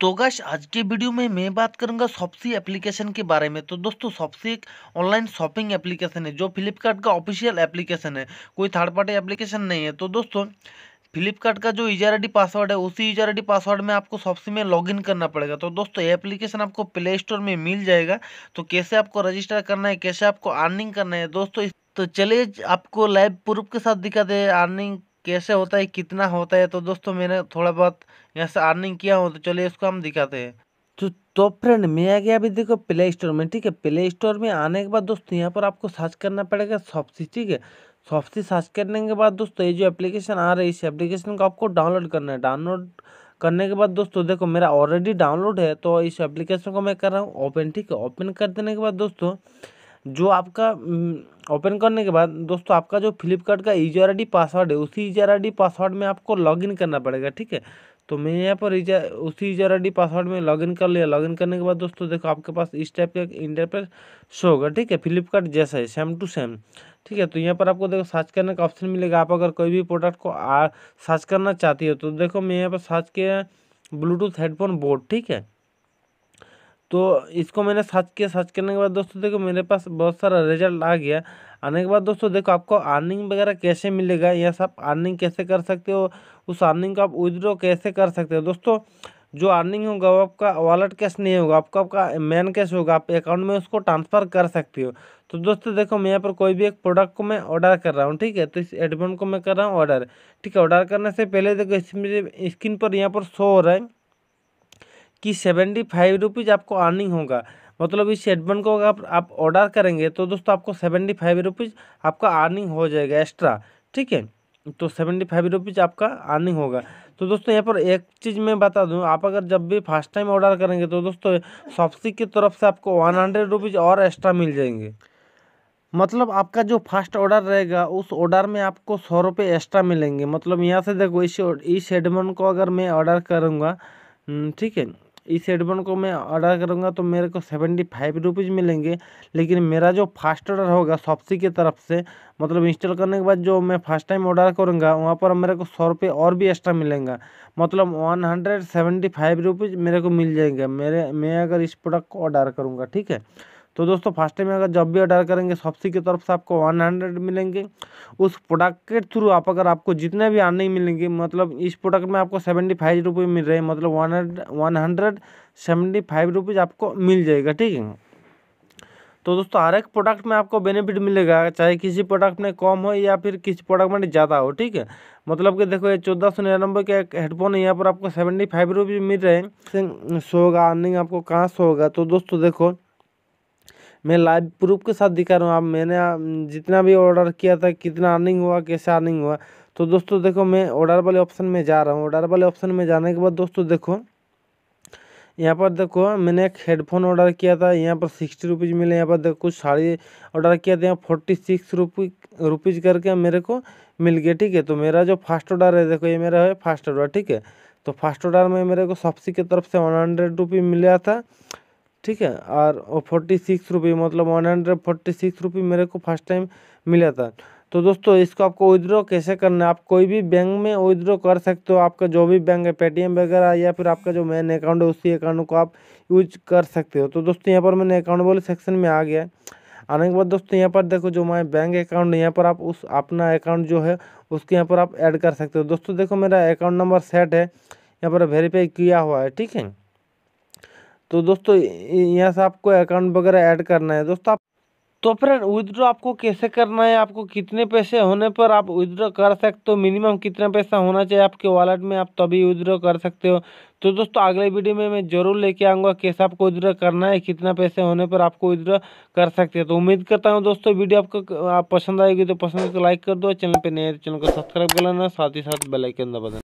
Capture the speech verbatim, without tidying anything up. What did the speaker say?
तो गाइस आज के वीडियो में मैं बात करूंगा शॉप्सी एप्लीकेशन के बारे में। तो दोस्तों शॉप्सी एक ऑनलाइन शॉपिंग एप्लीकेशन है जो फ्लिपकार्ट का ऑफिशियल एप्लीकेशन है, कोई थर्ड पार्टी एप्लीकेशन नहीं है। तो दोस्तों फ्लिपकार्ट का जो यूजर आईडी पासवर्ड है उसी यूजर आईडी पासवर्ड में आपको शॉप्सी में लॉगिन करना पड़ेगा। तो दोस्तों ये एप्लीकेशन आपको प्ले स्टोर में मिल जाएगा। तो कैसे आपको रजिस्टर करना है, कैसे आपको अर्निंग करना है दोस्तों, तो चलिए आपको लाइव प्रूफ के साथ दिखाते हैं अर्निंग कैसे होता है, कितना होता है। तो दोस्तों मैंने थोड़ा बहुत यहाँ से अर्निंग किया हो, तो चलिए इसको हम दिखाते हैं। तो तो फ्रेंड मैं आ गया अभी देखो प्ले स्टोर में, ठीक है। प्ले स्टोर में आने के बाद दोस्तों यहाँ पर आपको सर्च करना पड़ेगा शॉप्सी, ठीक है। शॉप्सी सर्च करने के बाद दोस्तों ये जो एप्लीकेशन आ रही है, इस एप्लीकेशन को आपको डाउनलोड करना है। डाउनलोड करने के बाद दोस्तों देखो मेरा ऑलरेडी डाउनलोड है, तो इस एप्लीकेशन को मैं कर रहा हूँ ओपन, ठीक है। ओपन कर देने के बाद दोस्तों जो आपका ओपन करने के बाद दोस्तों आपका जो फ्लिपकार्ट का यूजर आईडी पासवर्ड है उसी यूजर आईडी पासवर्ड में आपको लॉगिन करना पड़ेगा, ठीक है। तो मैं यहाँ पर यूजर उसी यूजर आईडी पासवर्ड में लॉगिन कर लिया। लॉगिन करने के बाद दोस्तों देखो आपके पास इस टाइप का एक इंटरफेस शो होगा, ठीक है। फ्लिपकार्ट जैसा है, सेम टू सेम, ठीक है। तो यहाँ पर आपको देखो सर्च करने का ऑप्शन मिलेगा। आप अगर कोई भी प्रोडक्ट को सर्च करना चाहती हो तो देखो मैं यहाँ पर सर्च किया ब्लूटूथ हेडफोन बोर्ड, ठीक है। तो इसको मैंने सर्च किया। सर्च करने के बाद दोस्तों देखो मेरे पास बहुत सारा रिजल्ट आ गया। आने के बाद दोस्तों देखो आपको अर्निंग वगैरह कैसे मिलेगा, या सब अर्निंग कैसे कर सकते हो, उस अर्निंग को आप विड्रॉ कैसे कर सकते हो। दोस्तों जो अर्निंग होगा वो आपका वॉलेट कैश नहीं होगा, आपका आपका मैन कैश होगा। आप अकाउंट में उसको ट्रांसफ़र कर सकते हो। तो दोस्तों देखो मैं यहाँ पर कोई भी एक प्रोडक्ट को मैं ऑर्डर कर रहा हूँ, ठीक है। तो इस हेडफोन को मैं कर रहा हूँ ऑर्डर, ठीक है। ऑर्डर करने से पहले देखो इसमें स्क्रीन पर यहाँ पर शो हो रहा है कि सेवेंटी फाइव रुपीज़ आपको अर्निंग होगा। मतलब इस हेडफोन को अगर आप ऑर्डर करेंगे तो दोस्तों आपको सेवेंटी फाइव रुपीज़ आपका अर्निंग हो जाएगा एक्स्ट्रा, ठीक है। तो सेवेंटी फाइव रुपीज़ आपका अर्निंग होगा। तो दोस्तों यहाँ पर एक चीज़ मैं बता दूं, आप अगर जब भी फर्स्ट टाइम ऑर्डर करेंगे तो दोस्तों शॉप्सी की तरफ से आपको वन हंड्रेड रुपीज़ और एक्स्ट्रा मिल जाएंगे। मतलब आपका जो फर्स्ट ऑर्डर रहेगा उस ऑर्डर में आपको सौ रुपये एक्स्ट्रा मिलेंगे। मतलब यहाँ से देखो इस इस हेडफोन को अगर मैं ऑर्डर करूँगा, ठीक है, इस हेडफोन को मैं ऑर्डर करूंगा तो मेरे को सेवेंटी फाइव रुपीज़ मिलेंगे। लेकिन मेरा जो फर्स्ट ऑर्डर होगा शॉप्सी की तरफ से, मतलब इंस्टॉल करने के बाद जो मैं फर्स्ट टाइम ऑर्डर करूंगा वहां पर मेरे को सौ रुपये और भी एक्स्ट्रा मिलेंगे। मतलब one hundred seventy five rupees मेरे को मिल जाएंगे मेरे मैं अगर इस प्रोडक्ट को ऑर्डर करूँगा, ठीक है। तो दोस्तों फर्स्ट टाइम अगर जब भी ऑर्डर करेंगे शॉप्सी की तरफ से आपको वन हंड्रेड मिलेंगे। उस प्रोडक्ट के थ्रू आप अगर आपको जितने भी अर्निंग मिलेंगे, मतलब इस प्रोडक्ट में आपको सेवेंटी फाइव रुपीज़ मिल रहे हैं, मतलब one one hundred seventy five rupees आपको मिल जाएगा, ठीक है। तो दोस्तों हर एक प्रोडक्ट में आपको बेनिफिट मिलेगा, चाहे किसी प्रोडक्ट में कम हो या फिर किसी प्रोडक्ट में ज़्यादा हो, ठीक है। मतलब कि देखो ये चौदह सौ निन्यानवे का एक हेडफोन है, यहाँ पर आपको सेवेंटी फाइव रुपीज़ मिल रहे हैं। शो होगा अर्निंग आपको कहाँ शो होगा, तो दोस्तों देखो मैं लाइव प्रूफ के साथ दिखा रहा हूँ। आप मैंने जितना भी ऑर्डर किया था, कितना अर्निंग हुआ, कैसे अर्निंग हुआ। तो दोस्तों देखो मैं ऑर्डर वाले ऑप्शन में जा रहा हूँ। ऑर्डर वाले ऑप्शन में जाने के बाद दोस्तों देखो यहाँ पर देखो मैंने एक हेडफोन ऑर्डर किया था, यहाँ पर सिक्सटी रुपीज़ मिले। यहाँ पर देखो कुछ साड़ी ऑर्डर किया था, यहाँ फोर्टी सिक्स रुपी रुपीज़ करके मेरे को मिल गया, ठीक है। तो मेरा जो फर्स्ट ऑर्डर है, देखो ये मेरा है फर्स्ट ऑर्डर, ठीक है। तो फर्स्ट ऑर्डर में मेरे को शॉप्सी की तरफ से वन हंड्रेड रुपीज़ मिला था, ठीक है। और फोर्टी सिक्स रुपये मतलब वन हंड्रेड फोर्टी सिक्स रुपये मेरे को फर्स्ट टाइम मिला था। तो दोस्तों इसको आपको विड्रॉ कैसे करना है, आप कोई भी बैंक में विड्रॉ कर सकते हो। आपका जो भी बैंक है, पेटीएम वगैरह, या फिर आपका जो मेन अकाउंट है उसी अकाउंट को आप यूज कर सकते हो। तो दोस्तों यहाँ पर मैंने अकाउंट वाले सेक्शन में आ गया। आने के बाद दोस्तों यहाँ पर देखो जो माय बैंक अकाउंट है, यहाँ पर आप उस अपना अकाउंट जो है उसके यहाँ पर आप ऐड कर सकते हो। दोस्तों देखो मेरा अकाउंट नंबर सेट है, यहाँ पर वेरीफाई किया हुआ है, ठीक है। तो दोस्तों यहाँ से आपको अकाउंट वगैरह ऐड करना है। दोस्तों आप तो फ्रेंड विड्रॉ आपको कैसे करना है, आपको कितने पैसे होने पर आप विड्रॉ कर सकते हो, मिनिमम कितना पैसा होना चाहिए आपके वॉलेट में, आप तभी विड्रॉ कर सकते हो। तो दोस्तों अगले वीडियो में मैं जरूर लेके आऊँगा कैसे आपको विड्रॉ करना है, कितना पैसे होने पर आपको विड्रॉ कर सकते हो। तो उम्मीद करता हूँ दोस्तों वीडियो आपको आप पसंद आएगी। तो पसंद को लाइक कर दो, चैनल पर नए चैनल को सब्सक्राइब कर लेना, साथ ही साथ बेल आइकन दबा देना।